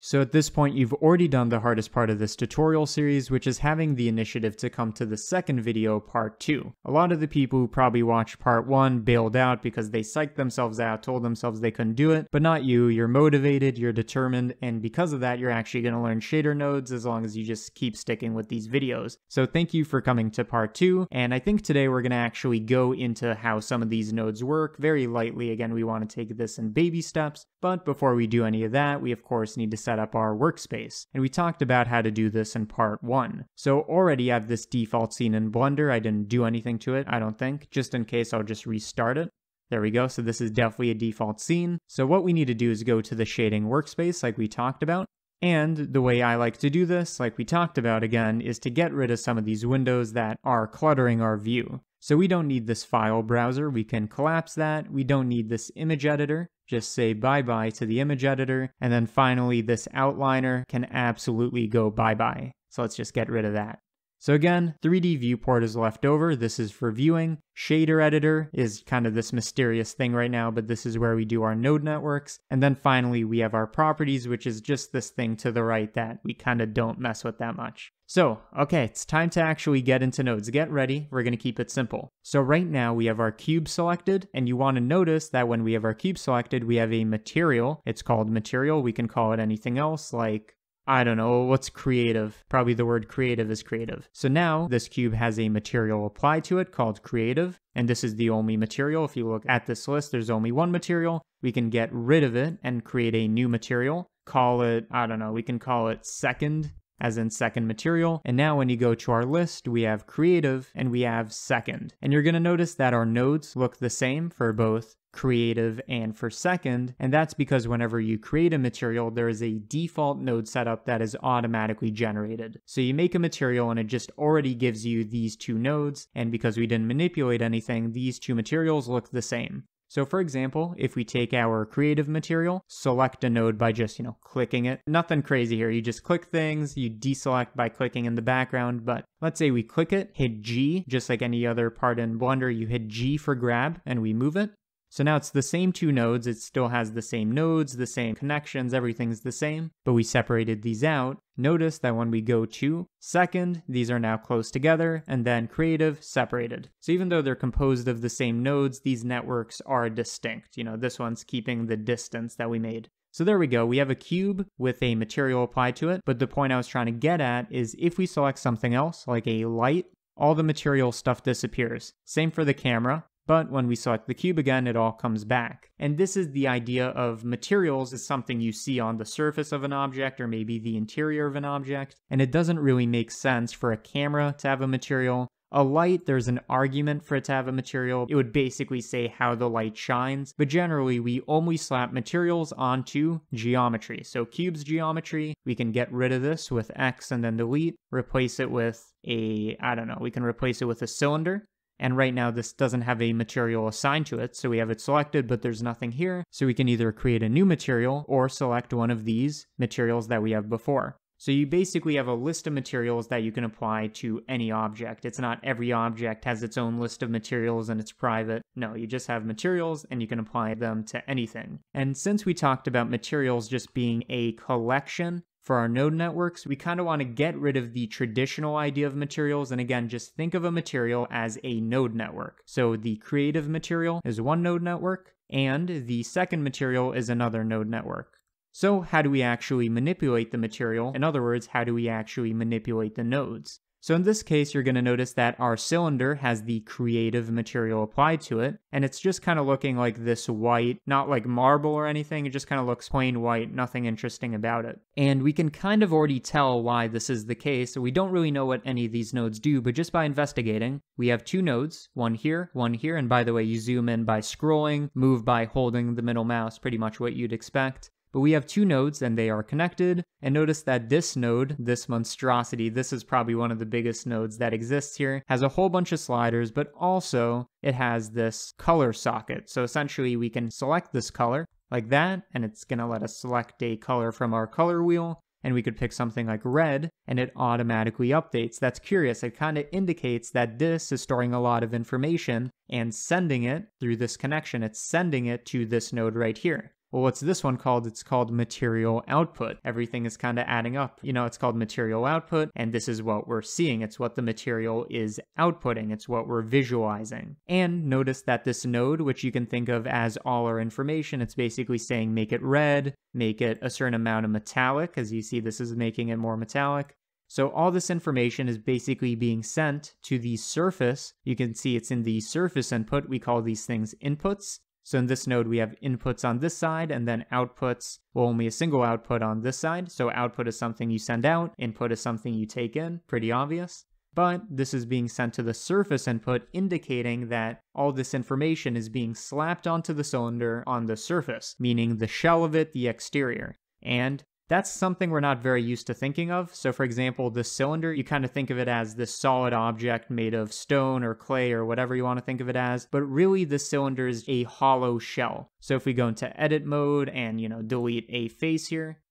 So at this point, you've already done the hardest part of this tutorial series, which is having the initiative to come to the second video, part 2. A lot of the people who probably watched part 1 bailed out because they psyched themselves out, told themselves they couldn't do it, but not you. You're motivated, you're determined, and because of that, you're actually going to learn shader nodes as long as you just keep sticking with these videos. So thank you for coming to part 2, and I think today we're going to actually go into how some of these nodes work very lightly. Again, we want to take this in baby steps, but before we do any of that, we of course need to set up our workspace, and we talked about how to do this in part 1. So already I have this default scene in Blender. I didn't do anything to it, I don't think. Just in case, I'll just restart it. There we go, so this is definitely a default scene. So what we need to do is go to the shading workspace like we talked about, and the way I like to do this, like we talked about again, is to get rid of some of these windows that are cluttering our view. So we don't need this file browser, we can collapse that. We don't need this image editor. Just say bye-bye to the image editor, and then finally this outliner can absolutely go bye-bye. So let's just get rid of that. So again, 3D viewport is left over, this is for viewing. Shader editor is kind of this mysterious thing right now, but this is where we do our node networks. And then finally we have our properties, which is just this thing to the right that we kind of don't mess with that much. So, okay, it's time to actually get into nodes. Get ready, we're gonna keep it simple. So right now we have our cube selected, and you wanna notice that when we have our cube selected, we have a material. It's called material, we can call it anything else, like, I don't know, what's creative? Probably the word creative is creative. So now this cube has a material applied to it called creative, and this is the only material. If you look at this list, there's only one material. We can get rid of it and create a new material. Call it, I don't know, we can call it second, as in second material, and now when you go to our list, we have creative and we have second. And you're gonna notice that our nodes look the same for both creative and for second, and that's because whenever you create a material, there is a default node setup that is automatically generated. So you make a material and it just already gives you these two nodes, and because we didn't manipulate anything, these two materials look the same. So for example, if we take our creative material, select a node by just, clicking it. Nothing crazy here, you just click things, you deselect by clicking in the background, but let's say we click it, hit G, just like any other part in Blender, you hit G for grab, and we move it. So now it's the same two nodes, it still has the same nodes, the same connections, everything's the same, but we separated these out. Notice that when we go to second, these are now close together, and then creative, separated. So even though they're composed of the same nodes, these networks are distinct. This one's keeping the distance that we made. So there we go, we have a cube with a material applied to it, but the point I was trying to get at is if we select something else, like a light, all the material stuff disappears. Same for the camera. But when we select the cube again, it all comes back. And this is the idea of materials is something you see on the surface of an object or maybe the interior of an object, and it doesn't really make sense for a camera to have a material. A light, there's an argument for it to have a material. It would basically say how the light shines, but generally we only slap materials onto geometry. So cube's geometry, we can get rid of this with X and then delete, replace it with a, I don't know, we can replace it with a cylinder. And right now this doesn't have a material assigned to it, so we have it selected, but there's nothing here. So we can either create a new material or select one of these materials that we have before. So you basically have a list of materials that you can apply to any object. It's not every object has its own list of materials and it's private. No, you just have materials and you can apply them to anything. And since we talked about materials just being a collection, for our node networks, we kind of want to get rid of the traditional idea of materials, and again, just think of a material as a node network. So the creative material is one node network, and the second material is another node network. So how do we actually manipulate the material? In other words, how do we actually manipulate the nodes? So in this case, you're going to notice that our cylinder has the creative material applied to it, and it's just kind of looking like this white, not like marble or anything, it just kind of looks plain white, nothing interesting about it. And we can kind of already tell why this is the case. We don't really know what any of these nodes do, but just by investigating, we have two nodes, one here, and by the way, you zoom in by scrolling, move by holding the middle mouse, pretty much what you'd expect. But we have two nodes and they are connected, and notice that this node, this monstrosity, this is probably one of the biggest nodes that exists here, has a whole bunch of sliders, but also it has this color socket. So essentially we can select this color like that, and it's going to let us select a color from our color wheel, and we could pick something like red, and it automatically updates. That's curious, it kind of indicates that this is storing a lot of information and sending it through this connection, it's sending it to this node right here. Well, what's this one called? It's called material output. Everything is kind of adding up. You know, it's called material output, and this is what we're seeing. It's what the material is outputting. It's what we're visualizing. And notice that this node, which you can think of as all our information, it's basically saying make it red, make it a certain amount of metallic. As you see, this is making it more metallic. So all this information is basically being sent to the surface. You can see it's in the surface input. We call these things inputs. So in this node, we have inputs on this side and then outputs, well, only a single output on this side. So output is something you send out, input is something you take in, pretty obvious. But this is being sent to the surface input, indicating that all this information is being slapped onto the cylinder on the surface, meaning the shell of it, the exterior. And that's something we're not very used to thinking of. So for example, this cylinder, you kind of think of it as this solid object made of stone or clay or whatever you want to think of it as, but really the cylinder is a hollow shell. So if we go into edit mode and, you know, delete a face here,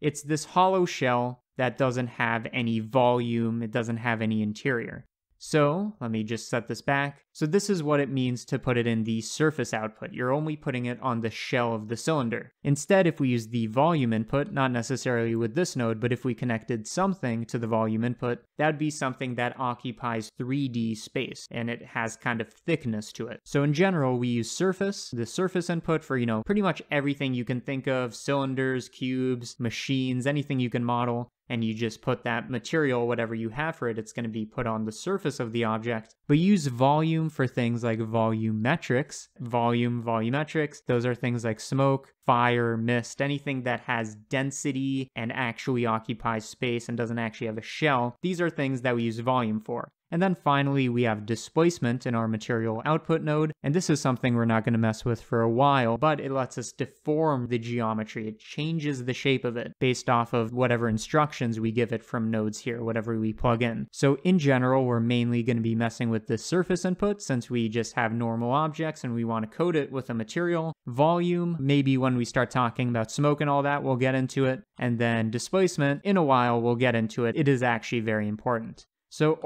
it's this hollow shell that doesn't have any volume, it doesn't have any interior. So let me just set this back. So this is what it means to put it in the surface output. You're only putting it on the shell of the cylinder. Instead, if we use the volume input, not necessarily with this node, but if we connected something to the volume input, that would be something that occupies 3D space and it has kind of thickness to it. So in general, we use surface, the surface input for, you know, pretty much everything you can think of, cylinders, cubes, machines, anything you can model. And you just put that material, whatever you have for it, it's going to be put on the surface of the object. But use volume for things like volumetrics, volumetrics. Those are things like smoke, fire, mist, anything that has density and actually occupies space and doesn't actually have a shell. These are things that we use volume for. And then finally, we have displacement in our material output node. And this is something we're not going to mess with for a while, but it lets us deform the geometry. It changes the shape of it based off of whatever instructions we give it from nodes here, whatever we plug in. So in general, we're mainly going to be messing with the surface input since we just have normal objects and we want to coat it with a material. Volume, maybe when we start talking about smoke and all that, we'll get into it. And then displacement, in a while, we'll get into it. It is actually very important. So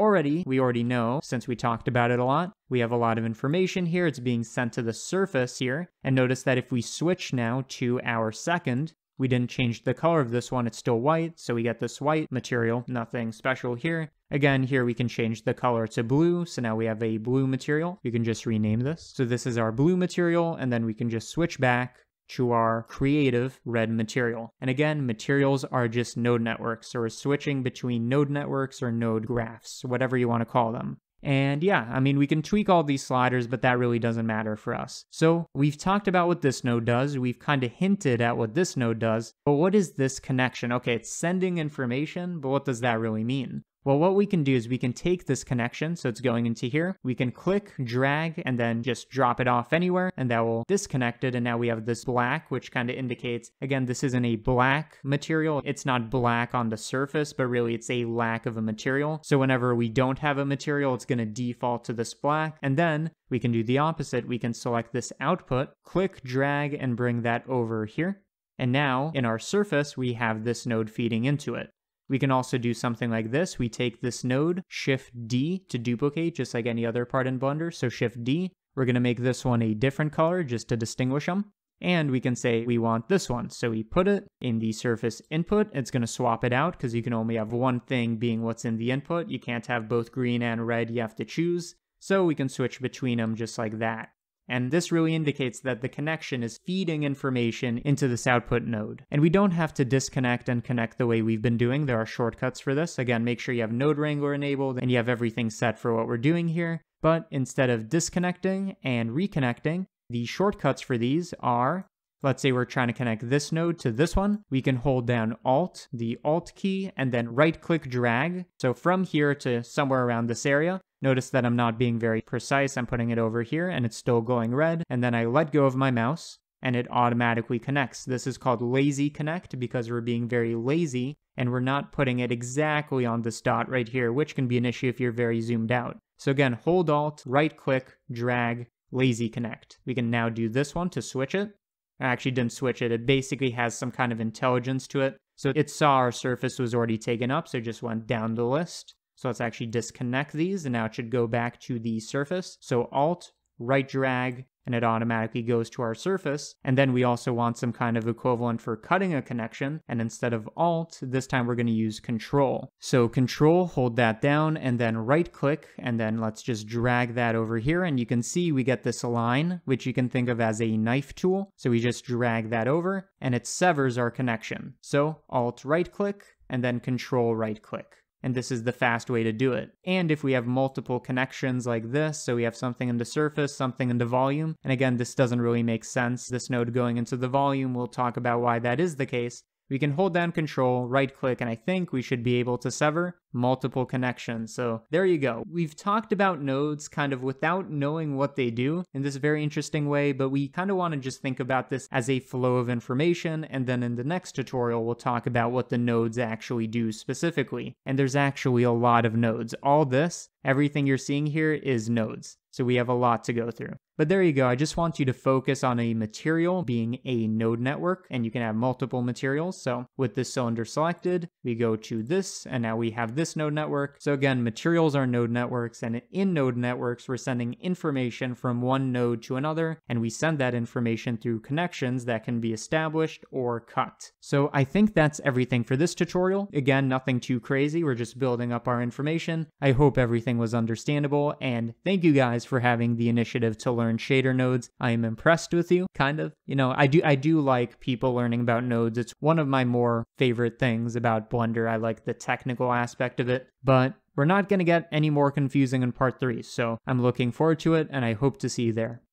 we already know, since we talked about it a lot, we have a lot of information here. It's being sent to the surface here. And notice that if we switch now to our second, we didn't change the color of this one. It's still white. So we get this white material, nothing special here. Again, here we can change the color to blue. So now we have a blue material. You can just rename this. So this is our blue material. And then we can just switch back to our creative red material. And again, materials are just node networks, so we're switching between node networks or node graphs, whatever you want to call them. And yeah, I mean, we can tweak all these sliders, but that really doesn't matter for us. So we've talked about what this node does. We've kind of hinted at what this node does, but what is this connection? Okay, it's sending information, but what does that really mean? Well, what we can do is we can take this connection, so it's going into here, we can click, drag, and then just drop it off anywhere, and that will disconnect it, and now we have this black, which kind of indicates, again, this isn't a black material, it's not black on the surface, but really it's a lack of a material, so whenever we don't have a material, it's going to default to this black, and then we can do the opposite, we can select this output, click, drag, and bring that over here, and now, in our surface, we have this node feeding into it. We can also do something like this. We take this node, Shift D to duplicate, just like any other part in Blender. So Shift D, we're going to make this one a different color just to distinguish them. And we can say we want this one. So we put it in the surface input. It's going to swap it out because you can only have one thing being what's in the input. You can't have both green and red. You have to choose. So we can switch between them just like that. And this really indicates that the connection is feeding information into this output node. And we don't have to disconnect and connect the way we've been doing. There are shortcuts for this. Again, make sure you have Node Wrangler enabled and you have everything set for what we're doing here. But instead of disconnecting and reconnecting, the shortcuts for these are, let's say we're trying to connect this node to this one. We can hold down Alt, the Alt key, and then right-click drag. So from here to somewhere around this area. Notice that I'm not being very precise. I'm putting it over here and it's still glowing red. And then I let go of my mouse and it automatically connects. This is called lazy connect because we're being very lazy and we're not putting it exactly on this dot right here, which can be an issue if you're very zoomed out. So again, hold Alt, right click, drag, lazy connect. We can now do this one to switch it. I actually didn't switch it. It basically has some kind of intelligence to it. So it saw our surface was already taken up, so it just went down the list. So let's actually disconnect these, and now it should go back to the surface. So Alt, right drag, and it automatically goes to our surface. And then we also want some kind of equivalent for cutting a connection, and instead of Alt, this time we're going to use Control. So Control, hold that down, and then right click, and then let's just drag that over here, and you can see we get this line, which you can think of as a knife tool. So we just drag that over, and it severs our connection. So Alt right click, and then Control right click. And this is the fast way to do it. And if we have multiple connections like this, so we have something into surface, something into volume, and again, this doesn't really make sense, this node going into the volume, we'll talk about why that is the case. We can hold down Control, right click, and I think we should be able to sever multiple connections. So there you go. We've talked about nodes kind of without knowing what they do in this very interesting way, but we kind of want to just think about this as a flow of information, and then in the next tutorial we'll talk about what the nodes actually do specifically. And there's actually a lot of nodes. All this, everything you're seeing here is nodes. So we have a lot to go through. But there you go, I just want you to focus on a material being a node network, and you can have multiple materials. So with this cylinder selected, we go to this, and now we have this node network. So again, materials are node networks, and in node networks, we're sending information from one node to another, and we send that information through connections that can be established or cut. So I think that's everything for this tutorial. Again, nothing too crazy, we're just building up our information. I hope everything was understandable, and thank you guys for having the initiative to learn shader nodes. I am impressed with you, kind of. You know, I do like people learning about nodes. It's one of my more favorite things about Blender. I like the technical aspect of it, but we're not going to get any more confusing in part 3, so I'm looking forward to it, and I hope to see you there.